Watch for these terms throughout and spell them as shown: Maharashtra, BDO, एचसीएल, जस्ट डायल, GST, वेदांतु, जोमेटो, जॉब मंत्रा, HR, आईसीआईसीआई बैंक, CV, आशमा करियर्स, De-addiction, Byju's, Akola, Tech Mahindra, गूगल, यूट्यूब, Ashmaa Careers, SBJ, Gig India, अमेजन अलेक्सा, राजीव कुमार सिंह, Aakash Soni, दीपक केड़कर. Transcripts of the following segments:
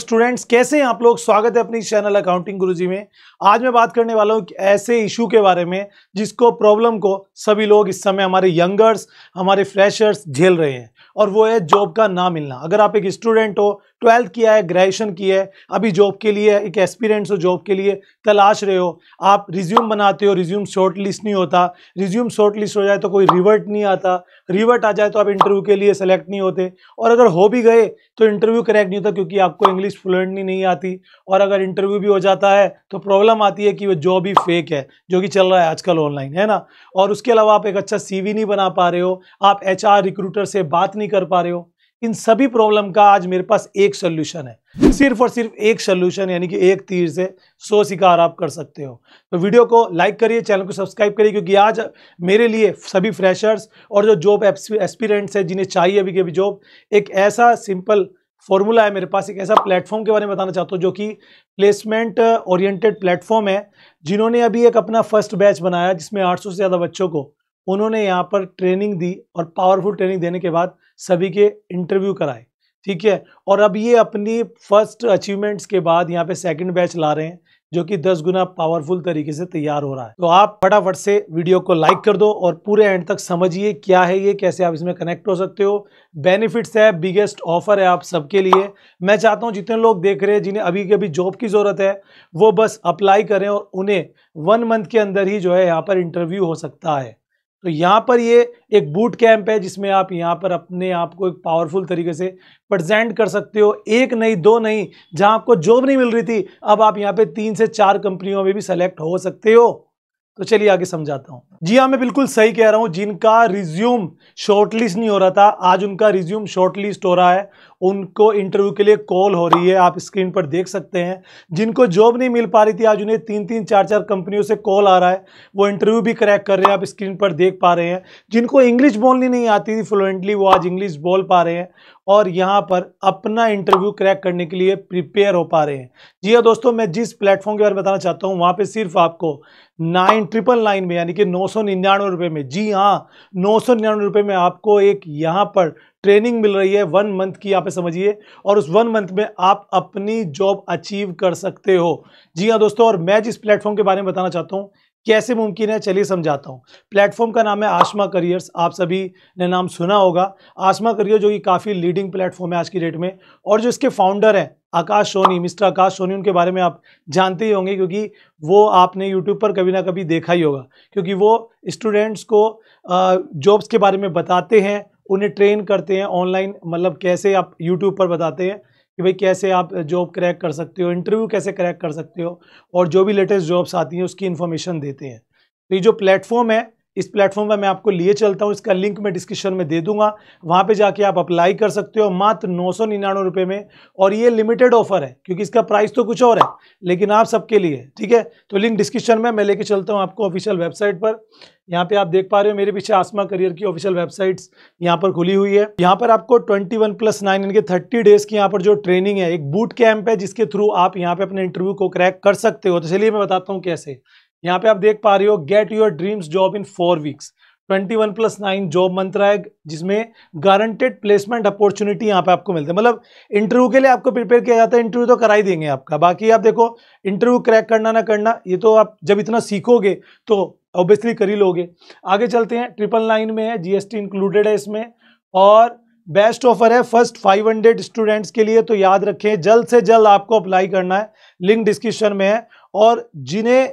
Students कैसे हैं आप लोग। स्वागत है अपनी चैनल अकाउंटिंग गुरुजी में। आज मैं बात करने वाला हूं कि ऐसे इशू के बारे में जिसको प्रॉब्लम को सभी लोग इस समय हमारे यंगर्स हमारे फ्रेशर्स झेल रहे हैं और वो है जॉब का ना मिलना। अगर आप एक स्टूडेंट हो, ट्वेल्थ किया है, ग्रेजुएशन किया है, अभी जॉब के लिए एक एस्पिरेंट्स हो, जॉब के लिए तलाश रहे हो, आप रिज्यूम बनाते हो, रिज्यूम शॉर्ट लिस्ट नहीं होता, रिज्यूम शॉर्ट लिस्ट हो जाए तो कोई रिवर्ट नहीं आता, रिवर्ट आ जाए तो आप इंटरव्यू के लिए सेलेक्ट नहीं होते और अगर हो भी गए तो इंटरव्यू करेक्ट नहीं होता क्योंकि आपको इंग्लिश फ्लुएंटली नहीं आती और अगर इंटरव्यू भी हो जाता है तो प्रॉब्लम आती है कि वो जॉब ही फेक है जो कि चल रहा है आजकल ऑनलाइन, है ना। और उसके अलावा आप एक अच्छा CV नहीं बना पा रहे हो, आप HR रिक्रूटर से बात नहीं कर पा रहे हो। इन सभी प्रॉब्लम का आज मेरे पास एक सलूशन है, सिर्फ और सिर्फ एक सलूशन, यानी कि एक तीर से 100 शिकार आप कर सकते हो। तो वीडियो को लाइक करिए, चैनल को सब्सक्राइब करिए क्योंकि आज मेरे लिए सभी फ्रेशर्स और जो जॉब एस्पिरेंट्स हैं जिन्हें चाहिए अभी के अभी जॉब, एक ऐसा सिंपल फॉर्मूला है मेरे पास, एक ऐसा प्लेटफॉर्म के बारे में बताना चाहता हूँ जो कि प्लेसमेंट ओरिएंटेड प्लेटफॉर्म है, जिन्होंने अभी एक अपना फर्स्ट बैच बनाया जिसमें 800 से ज़्यादा बच्चों को उन्होंने यहाँ पर ट्रेनिंग दी और पावरफुल ट्रेनिंग देने के बाद सभी के इंटरव्यू कराए, ठीक है। और अब ये अपनी फर्स्ट अचीवमेंट्स के बाद यहाँ पे सेकंड बैच ला रहे हैं जो कि 10 गुना पावरफुल तरीके से तैयार हो रहा है। तो आप फटाफट से वीडियो को लाइक कर दो और पूरे एंड तक समझिए क्या है ये, कैसे आप इसमें कनेक्ट हो सकते हो, बेनिफिट्स है, बिगेस्ट ऑफर है आप सबके लिए। मैं चाहता हूँ जितने लोग देख रहे हैं जिन्हें अभी के अभी जॉब की ज़रूरत है वो बस अप्लाई करें और उन्हें 1 मंथ के अंदर ही जो है यहाँ पर इंटरव्यू हो सकता है। तो यहाँ पर ये एक बूट कैंप है जिसमें आप यहाँ पर अपने आप को एक पावरफुल तरीके से प्रेजेंट कर सकते हो। एक नहीं, दो नहीं, जहाँ आपको जॉब नहीं मिल रही थी अब आप यहाँ पे 3 से 4 कंपनियों में भी सेलेक्ट हो सकते हो। तो चलिए आगे समझाता हूँ। जी हाँ, मैं बिल्कुल सही कह रहा हूँ। जिनका रिज्यूम शॉर्टलिस्ट नहीं हो रहा था आज उनका रिज्यूम शॉर्टलिस्ट हो रहा है, उनको इंटरव्यू के लिए कॉल हो रही है, आप स्क्रीन पर देख सकते हैं। जिनको जॉब नहीं मिल पा रही थी आज उन्हें 3-3, 4-4 कंपनियों से कॉल आ रहा है, वो इंटरव्यू भी क्रैक कर रहे हैं, आप स्क्रीन पर देख पा रहे हैं। जिनको इंग्लिश बोलनी नहीं आती थी फ्लुएंटली वो आज इंग्लिश बोल पा रहे हैं और यहाँ पर अपना इंटरव्यू क्रैक करने के लिए प्रिपेयर हो पा रहे हैं। जी हाँ दोस्तों, मैं जिस प्लेटफॉर्म के बारे में बताना चाहता हूँ वहाँ पर सिर्फ आपको 999 में, यानी कि 999 रुपये में, जी हाँ 999 रुपये में आपको एक यहाँ पर ट्रेनिंग मिल रही है 1 मंथ की, यहाँ पे समझिए। और उस 1 मंथ में आप अपनी जॉब अचीव कर सकते हो। जी हाँ दोस्तों, और मैं जिस प्लेटफॉर्म के बारे में बताना चाहता हूँ कैसे मुमकिन है, चलिए समझाता हूँ। प्लेटफॉर्म का नाम है आशमा करियर्स, आप सभी ने नाम सुना होगा। आशमा करियर जो कि काफ़ी लीडिंग प्लेटफॉर्म है आज की डेट में और जो इसके फाउंडर हैं आकाश सोनी, मिस्टर आकाश सोनी, उनके बारे में आप जानते ही होंगे क्योंकि वो आपने यूट्यूब पर कभी ना कभी देखा ही होगा, क्योंकि वो स्टूडेंट्स को जॉब्स के बारे में बताते हैं, उन्हें ट्रेन करते हैं ऑनलाइन, मतलब कैसे आप यूट्यूब पर बताते हैं कि भाई कैसे आप जॉब क्रैक कर सकते हो, इंटरव्यू कैसे क्रैक कर सकते हो और जो भी लेटेस्ट जॉब्स आती हैं उसकी इन्फॉर्मेशन देते हैं। तो ये जो प्लेटफॉर्म है इस प्लेटफॉर्म पर मैं आपको लिए चलता हूँ, इसका लिंक मैं डिस्क्रिप्शन में दे दूंगा, वहाँ पे जाके आप अप्लाई कर सकते हो मात्र 999 रुपये में। और ये लिमिटेड ऑफर है क्योंकि इसका प्राइस तो कुछ और है लेकिन आप सबके लिए, ठीक है। तो लिंक डिस्क्रिप्शन में मैं लेके चलता हूँ आपको ऑफिशियल वेबसाइट पर। यहाँ पे आप देख पा रहे हो मेरे पीछे आशमा करियर की ऑफिशियल वेबसाइट्स यहाँ पर खुली हुई है। यहाँ पर आपको 21+9 यानी कि 30 डेज की यहाँ पर जो ट्रेनिंग है, एक बूट कैंप है जिसके थ्रू आप यहाँ पे अपने इंटरव्यू को क्रैक कर सकते हो। तो चलिए मैं बताता हूँ कैसे। यहाँ पे आप देख पा रहे हो, get your dreams job in 4 weeks, 21+9 जॉब मंत्रा है जिसमें गारंटेड प्लेसमेंट अपॉर्चुनिटी यहाँ पे आपको मिलते हैं। मतलब इंटरव्यू के लिए आपको प्रिपेयर किया जाता है, इंटरव्यू तो करा ही देंगे आपका, बाकी आप देखो इंटरव्यू क्रैक करना ना करना ये तो आप जब इतना सीखोगे तो ऑब्वियसली कर ही लोगे। आगे चलते हैं, 999 में है, GST इंक्लूडेड है इसमें और बेस्ट ऑफर है फर्स्ट 500 स्टूडेंट्स के लिए। तो याद रखें जल्द से जल्द आपको अप्लाई करना है, लिंक डिस्क्रिप्शन में है। और जिन्हें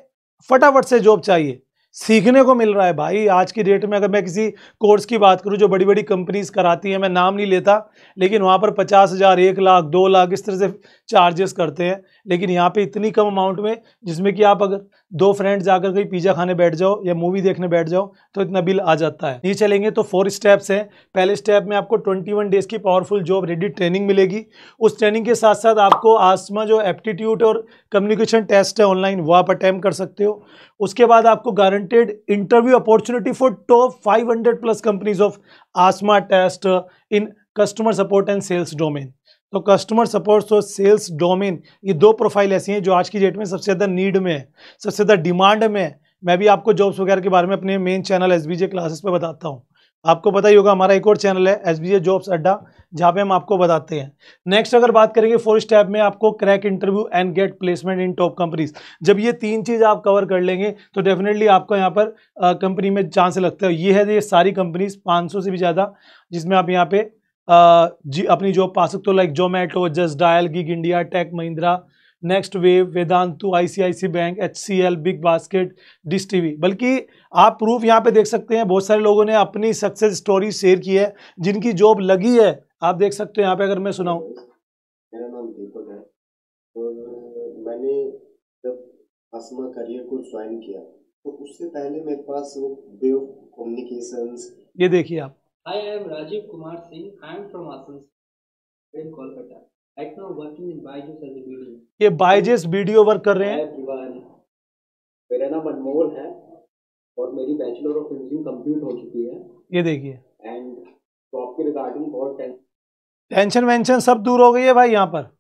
फटाफट से जॉब चाहिए, सीखने को मिल रहा है भाई आज की डेट में। अगर मैं किसी कोर्स की बात करूं जो बड़ी बड़ी कंपनीज कराती हैं, मैं नाम नहीं लेता, लेकिन वहां पर 50,000, 1 लाख, 2 लाख इस तरह से चार्जेस करते हैं, लेकिन यहाँ पे इतनी कम अमाउंट में जिसमें कि आप अगर 2 फ्रेंड्स जाकर कहीं पिज़्ज़ा खाने बैठ जाओ या मूवी देखने बैठ जाओ तो इतना बिल आ जाता है। ये चलेंगे तो 4 स्टेप्स हैं। पहले स्टेप में आपको 21 डेज़ की पावरफुल जॉब रेडी ट्रेनिंग मिलेगी। उस ट्रेनिंग के साथ साथ आपको आसमा जो एप्टीट्यूड और कम्युनिकेशन टेस्ट है ऑनलाइन वो आप अटैम्प्ट कर सकते हो। उसके बाद आपको guaranteed interview opportunity for top 500+ companies of Asma test in customer support and sales domain. तो कस्टमर सपोर्ट और सेल्स डोमेन, ये 2 प्रोफाइल ऐसी हैं जो आज की डेट में सबसे ज़्यादा नीड में है, सबसे ज़्यादा डिमांड में है। मैं भी आपको जॉब्स वगैरह के बारे में अपने मेन चैनल SBJ क्लासेस पे बताता हूँ। आपको पता ही होगा हमारा एक और चैनल है एसबीजे जॉब्स अड्डा, जहाँ पे हम आपको बताते हैं। नेक्स्ट अगर बात करेंगे 4 स्टेप में आपको crack interview and get placement in top companies. जब ये 3 चीज़ आप कवर कर लेंगे तो डेफिनेटली आपको यहाँ पर कंपनी में चांस लगता है। ये है ये सारी कंपनीज 500 से भी ज़्यादा जिसमें आप यहाँ पे अपनी जॉब पा सकते हो। Like जोमेटो, जस्ट डायल, gig India, take Mahindra, next wave, वेदांतु, आईसीआईसीआई बैंक, एचसीएल, big basket, dish TV. बल्कि आप प्रूफ यहाँ पे देख सकते हैं, बहुत सारे लोगों ने अपनी सक्सेस स्टोरी शेयर की है जिनकी जॉब लगी है। आप देख सकते हो यहाँ पे, अगर मैं सुनाऊँ। मेरा नाम दीपक है और मैंने जब आसमा करियर को ज्वाइन किया तो उससे पहले मेरे पास वो बे ऑफ कम्युनिकेशंस, ये देखिए आप। Hi, I am राजीव कुमार सिंह, I am from Asansol, Kolkata. Right now working in Byju's as a BDO. ये बायजूस वीडियो वर्क कर रहे हैं। मेरा नाम अनमोल है और मेरी बैचलर ऑफ इंजीनियरिंग कंप्लीट हो चुकी है, ये देखिए। एंड जॉब के रिगार्डिंग बहुत टेंशन वेंशन सब दूर हो गई है भाई। यहाँ पर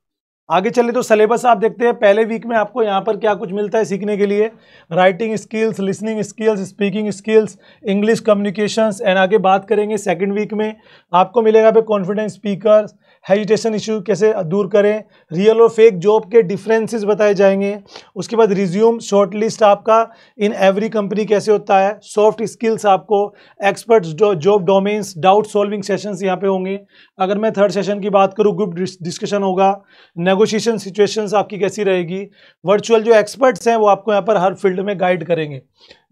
आगे चले तो सिलेबस आप देखते हैं, पहले वीक में आपको यहाँ पर क्या कुछ मिलता है सीखने के लिए। Writing skills, listening skills, speaking skills, English communications. And आगे बात करेंगे सेकंड वीक में आपको मिलेगा पे कॉन्फिडेंस स्पीकर, हेजिटेशन इशू कैसे दूर करें, रियल और फेक जॉब के डिफरेंसेस बताए जाएंगे। उसके बाद रिज्यूम शॉर्टलिस्ट आपका इन एवरी कंपनी कैसे होता है, सॉफ्ट स्किल्स आपको, experts job domains, doubt solving sessions यहाँ पे होंगे। अगर मैं थर्ड सेशन की बात करूँ, ग्रुप डिस्कशन होगा, नेगोशिएशन सिचुएशंस आपकी कैसी रहेगी, वर्चुअल जो एक्सपर्ट्स हैं वो आपको यहाँ पर हर फील्ड में गाइड करेंगे।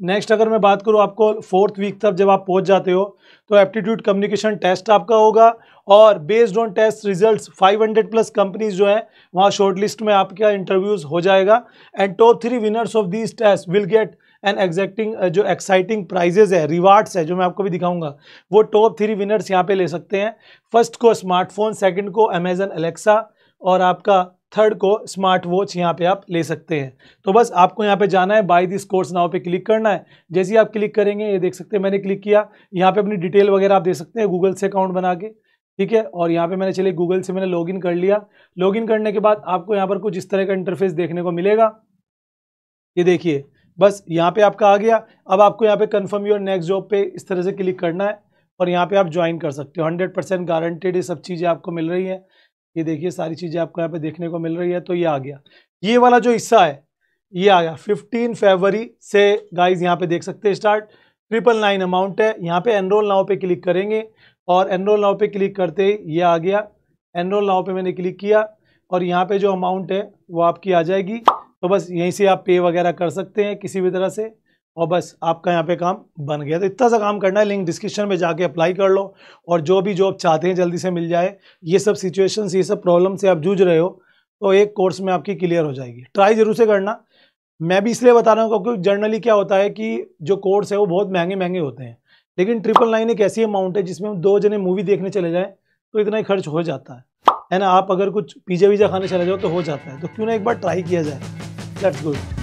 नेक्स्ट अगर मैं बात करूँ, आपको फोर्थ वीक तक जब आप पहुँच जाते हो तो एप्टीट्यूड कम्युनिकेशन टेस्ट आपका होगा और based on test results 500+ companies जो है वहाँ शॉर्टलिस्ट में आपका इंटरव्यूज हो जाएगा। And top 3 winners of these test will get and exacting जो एक्साइटिंग प्राइजेज है, रिवार्ड्स है, जो मैं आपको भी दिखाऊंगा। वो टॉप 3 विनर्स यहाँ पे ले सकते हैं। फर्स्ट को स्मार्टफोन, सेकंड को अमेजन अलेक्सा और आपका थर्ड को स्मार्ट वॉच यहाँ पे आप ले सकते हैं। तो बस आपको यहाँ पे जाना है, बाय दिस कोर्स नाउ पे क्लिक करना है। जैसे ही आप क्लिक करेंगे, ये देख सकते हैं मैंने क्लिक किया, यहाँ पे अपनी डिटेल वगैरह आप दे सकते हैं गूगल से अकाउंट बना के, ठीक है। और यहाँ पे मैंने चलिए गूगल से मैंने लॉगिन कर लिया। लॉगिन करने के बाद आपको यहाँ पर कुछ इस तरह का इंटरफेस देखने को मिलेगा, ये देखिए। बस यहाँ पे आपका आ गया। अब आपको यहाँ पे कन्फर्म योर नेक्स्ट जॉब पे इस तरह से क्लिक करना है और यहाँ पे आप ज्वाइन कर सकते हो। 100% गारंटेड ये सब चीज़ें आपको मिल रही हैं, ये देखिए सारी चीज़ें आपको यहाँ पे देखने को मिल रही है। तो ये आ गया, ये वाला जो हिस्सा है ये आ गया। 15 फरवरी से गाइज यहाँ पे देख सकते हैं स्टार्ट। 999 अमाउंट है, यहाँ पे एनरोल नाउ पे क्लिक करेंगे और एनरोल नाउ पे क्लिक करते ही ये आ गया। एनरोल नाउ पे मैंने क्लिक किया और यहाँ पे जो अमाउंट है वो आपकी आ जाएगी। तो बस यहीं से आप पे वगैरह कर सकते हैं किसी भी तरह से और बस आपका यहाँ पे काम बन गया। तो इतना सा काम करना है, लिंक डिस्क्रिप्शन में जाके अप्लाई कर लो और जो भी जॉब चाहते हैं जल्दी से मिल जाए। ये सब सिचुएशंस, ये सब प्रॉब्लम से आप जूझ रहे हो तो एक कोर्स में आपकी क्लियर हो जाएगी। ट्राई जरूर से करना, मैं भी इसलिए बता रहा हूँ क्योंकि जनरली क्या होता है कि जो कोर्स है वो बहुत महंगे महंगे होते हैं, लेकिन 999 एक ऐसी अमाउंट है जिसमें हम 2 जने मूवी देखने चले जाएँ तो इतना ही खर्च हो जाता है ना। आप अगर कुछ पिज़्ज़ा विज़ा खाने चले जाओ तो हो जाता है। तो क्यों ना एक बार ट्राई किया जाए। लेट्स गो।